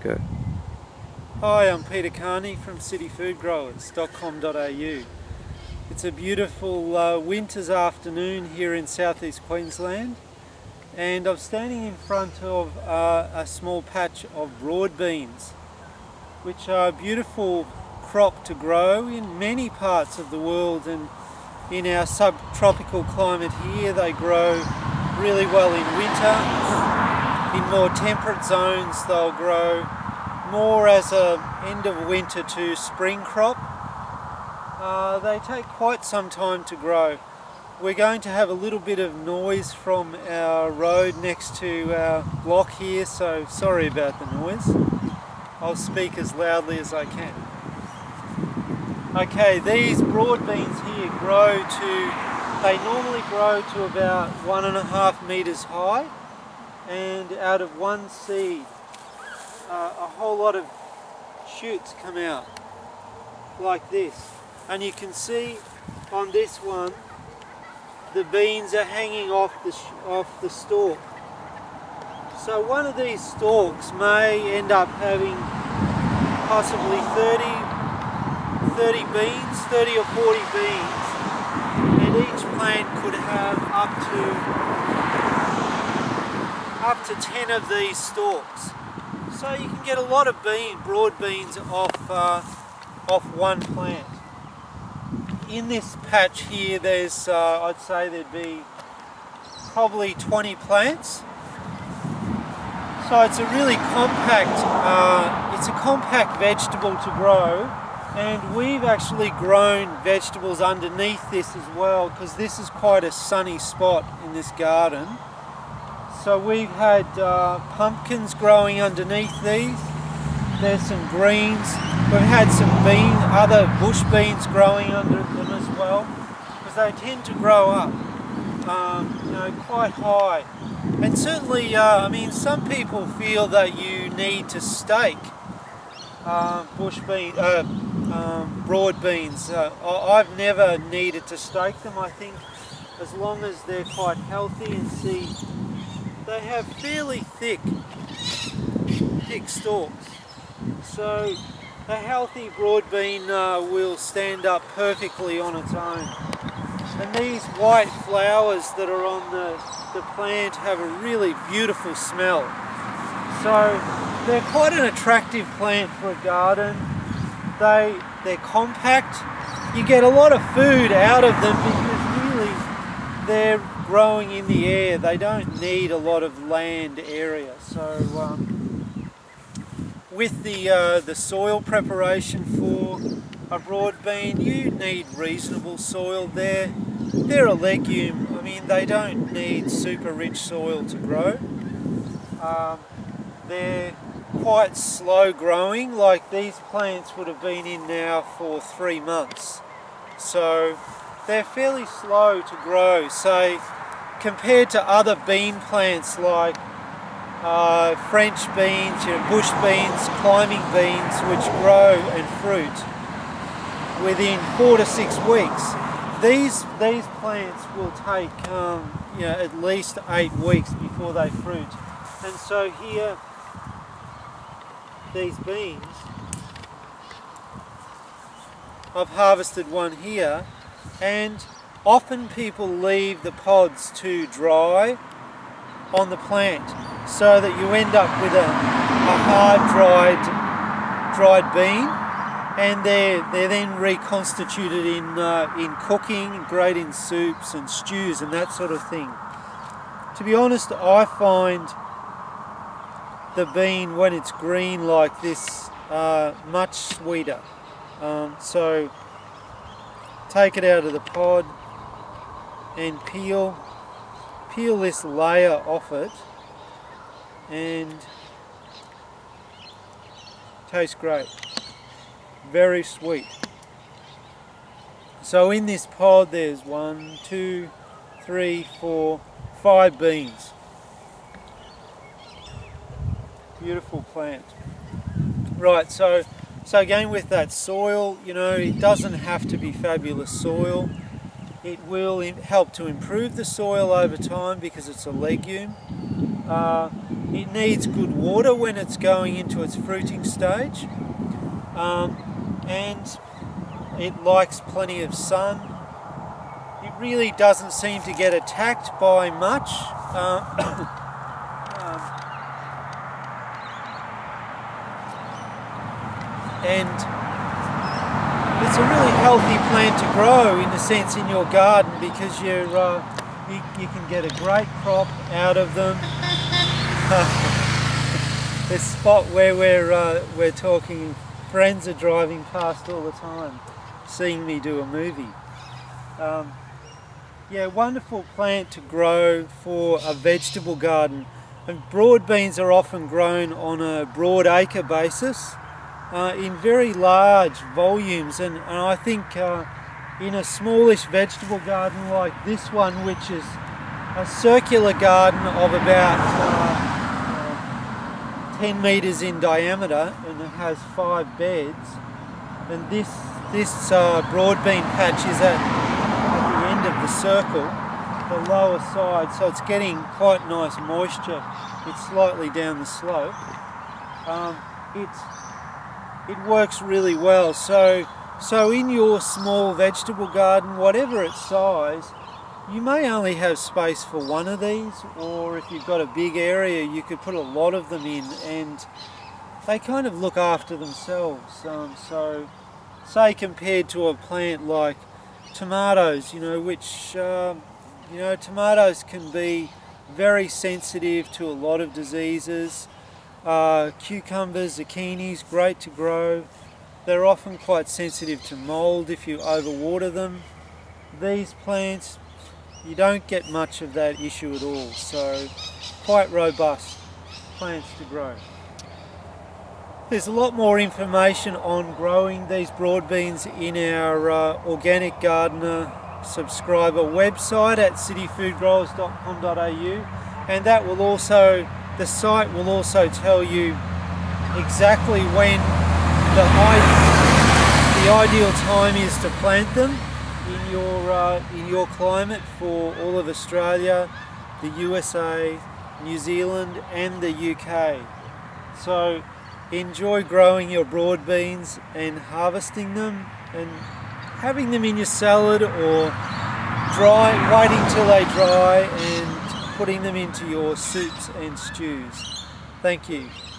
Go. Hi, I'm Peter Kearney from cityfoodgrowers.com.au. It's a beautiful winter's afternoon here in southeast Queensland, and I'm standing in front of a small patch of broad beans, which are a beautiful crop to grow in many parts of the world, and in our subtropical climate here they grow really well in winter. In more temperate zones they'll grow more as an end of winter to spring crop. They take quite some time to grow. We're going to have a little bit of noise from our road next to our block here, so sorry about the noise. I'll speak as loudly as I can. Okay, these broad beans here normally grow to about 1.5 metres high, and out of one seed a whole lot of shoots come out like this. And you can see on this one, the beans are hanging off the stalk. So one of these stalks may end up having possibly 30 or 40 beans, and each plant could have up to 10 of these stalks. So you can get a lot of broad beans off one plant. In this patch here, there's, I'd say there'd be probably 20 plants. So it's a really compact, vegetable to grow, and we've actually grown vegetables underneath this as well, because this is quite a sunny spot in this garden. So we've had pumpkins growing underneath these. There's some greens. We've had some other bush beans growing under them as well, because they tend to grow up, quite high. And certainly, some people feel that you need to stake broad beans. I've never needed to stake them. I think as long as they're quite healthy and see, they have fairly thick stalks. So a healthy broad bean will stand up perfectly on its own. And these white flowers that are on the plant have a really beautiful smell. So they're quite an attractive plant for a garden. They're compact. You get a lot of food out of them because really they're growing in the air. They don't need a lot of land area. So with the soil preparation for a broad bean, you need reasonable soil there. They're a legume. They don't need super rich soil to grow. They're quite slow growing. Like these plants would have been in now for 3 months. So they're fairly slow to grow, say, compared to other bean plants like French beans, bush beans, climbing beans, which grow and fruit within 4 to 6 weeks. These plants will take at least 8 weeks before they fruit. And so here, these beans, I've harvested one here, and often people leave the pods to dry on the plant, so that you end up with a hard dried bean, and they're then reconstituted in cooking, great in soups and stews and that sort of thing. To be honest, I find the bean when it's green like this much sweeter. So take it out of the pod and peel this layer off it, and tastes great, very sweet. So in this pod there's 5 beans. Beautiful plant. Right, so again with that soil, it doesn't have to be fabulous soil. It will help to improve the soil over time because it's a legume. It needs good water when it's going into its fruiting stage, and it likes plenty of sun. It really doesn't seem to get attacked by much. And it's a really healthy plant to grow in a sense in your garden, because you're, you can get a great crop out of them. This spot where we're talking, friends are driving past all the time, seeing me do a movie. Yeah, wonderful plant to grow for a vegetable garden. And broad beans are often grown on a broad acre basis in very large volumes, and I think in a smallish vegetable garden like this one, which is a circular garden of about 10 metres in diameter, and it has 5 beds, and this broadbean patch is at the end of the circle, the lower side, so it's getting quite nice moisture. It's slightly down the slope. It works really well, so in your small vegetable garden, whatever its size, you may only have space for one of these, or if you've got a big area you could put a lot of them in, and they kind of look after themselves. So say compared to a plant like tomatoes, you know, which you know, tomatoes can be very sensitive to a lot of diseases. Cucumbers, zucchinis, great to grow. They're often quite sensitive to mold if you overwater them. These plants, you don't get much of that issue at all, so quite robust plants to grow. There's a lot more information on growing these broadbeans in our Organic Gardener subscriber website at cityfoodgrowers.com.au, and that will also, the site will also tell you exactly when the ideal time is to plant them in your climate for all of Australia, the USA, New Zealand and the UK. So enjoy growing your broad beans and harvesting them and having them in your salad, or dry, waiting till they dry and putting them into your soups and stews. Thank you.